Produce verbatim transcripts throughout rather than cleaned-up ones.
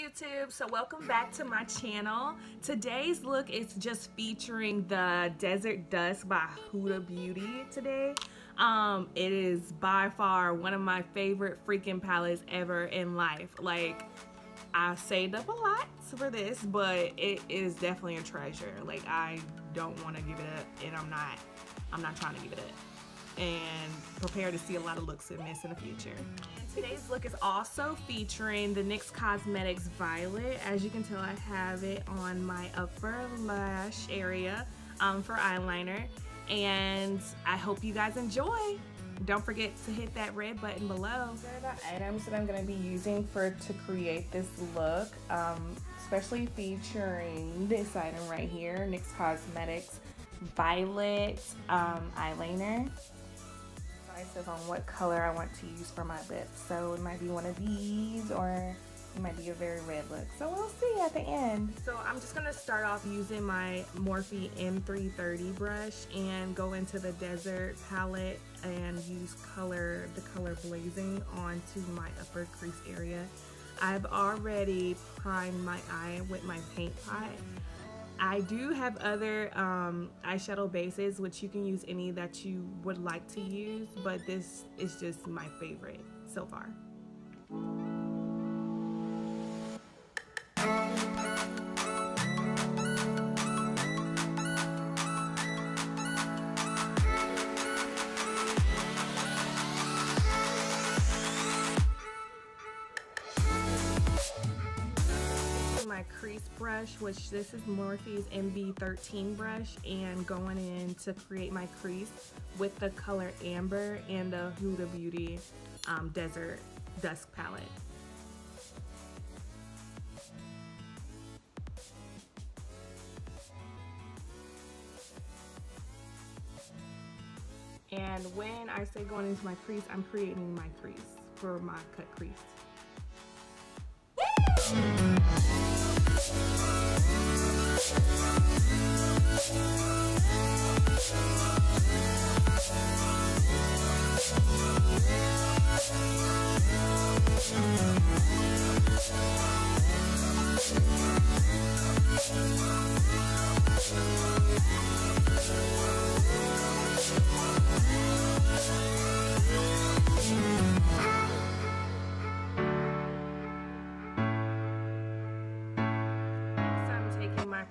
YouTube, so welcome back to my channel. Today's look is just featuring the Desert Dusk by Huda Beauty today. Um, it is by far one of my favorite freaking palettes ever in life. Like, I saved up a lot for this, but it is definitely a treasure. Like, I don't want to give it up, and I'm not I'm not trying to give it up. And prepare to see a lot of looks in this in the future. And today's look is also featuring the NYX Cosmetics Violet. As you can tell, I have it on my upper lash area um, for eyeliner. And I hope you guys enjoy. Don't forget to hit that red button below. These are the items that I'm going to be using for to create this look, um, especially featuring this item right here, NYX Cosmetics Violet um, eyeliner. It says on what color I want to use for my lips, so it might be one of these or it might be a very red look, so we'll see at the end. So I'm just gonna start off using my Morphe M three thirty brush and go into the Desert palette and use color the color Blazing onto my upper crease area. I've already primed my eye with my paint pot. I do have other um, eyeshadow bases, which you can use any that you would like to use, but this is just my favorite so far. Crease brush, which this is Morphe's M B thirteen brush, and going in to create my crease with the color Amber and the Huda Beauty um, Desert Dusk palette. And when I say going into my crease, I'm creating my crease for my cut crease.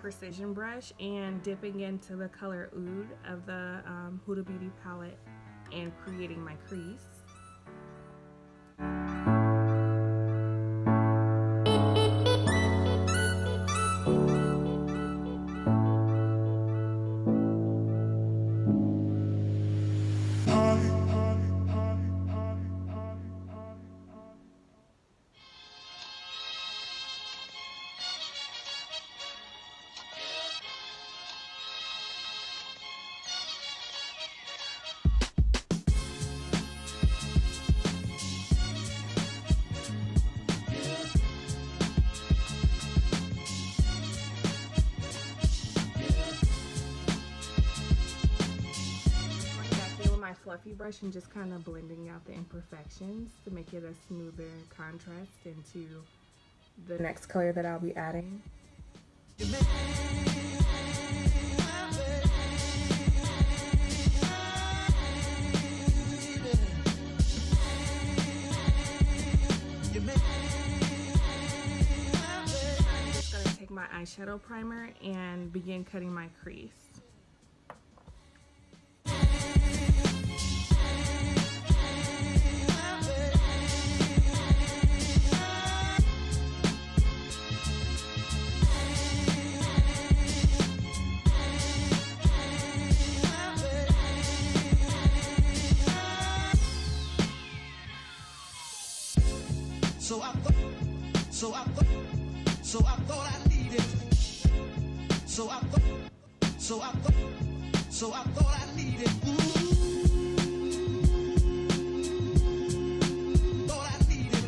Precision brush and dipping into the color Oud of the um, Huda Beauty palette and creating my crease. Fluffy brush and just kind of blending out the imperfections to make it a smoother contrast into the next color that I'll be adding. I'm just going to take my eyeshadow primer and begin cutting my crease. So I thought, so I thought, so I thought I needed. So I thought, so I thought, so I thought I needed. Ooh, thought I needed.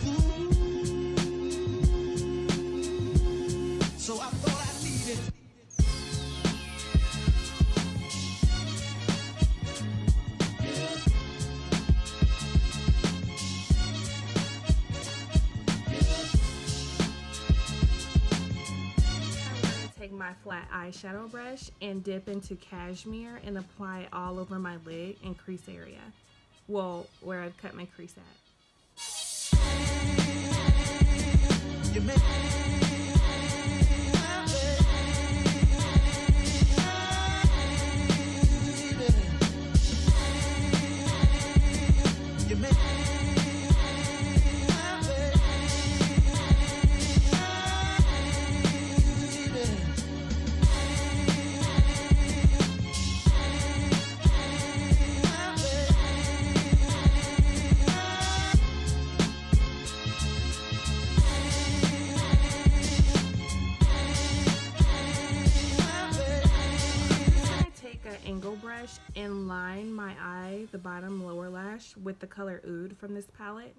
Ooh, so I thought I needed. my flat eyeshadow brush and dip into cashmere and apply it all over my lid and crease area. Well, where I've cut my crease at. Brush and line my eye, the bottom lower lash, with the color Oud from this palette.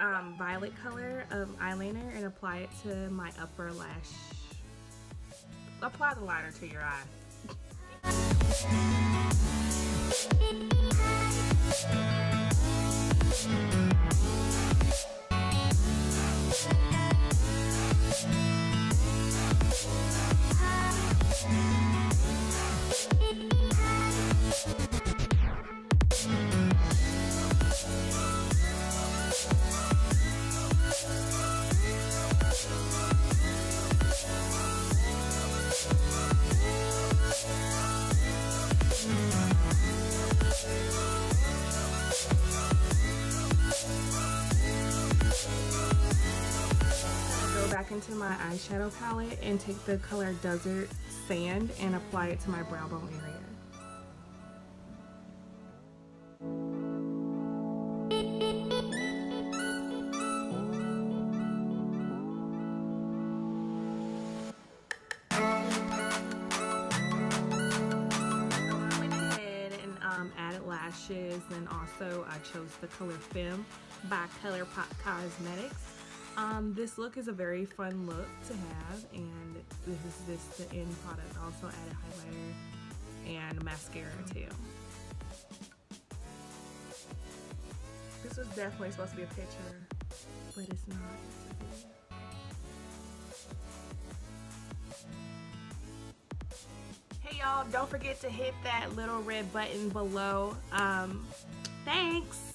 Um, violet color of eyeliner and apply it to my upper lash. Apply the liner to your eye. Into my eyeshadow palette and take the color Desert Sand and apply it to my brow bone area. I went ahead and um, added lashes, and also I chose the color Femme by Colourpop Cosmetics. Um, this look is a very fun look to have, and this is just the end product. Also added highlighter and mascara too. This was definitely supposed to be a picture, but it's not. Hey y'all, don't forget to hit that little red button below. Um, thanks!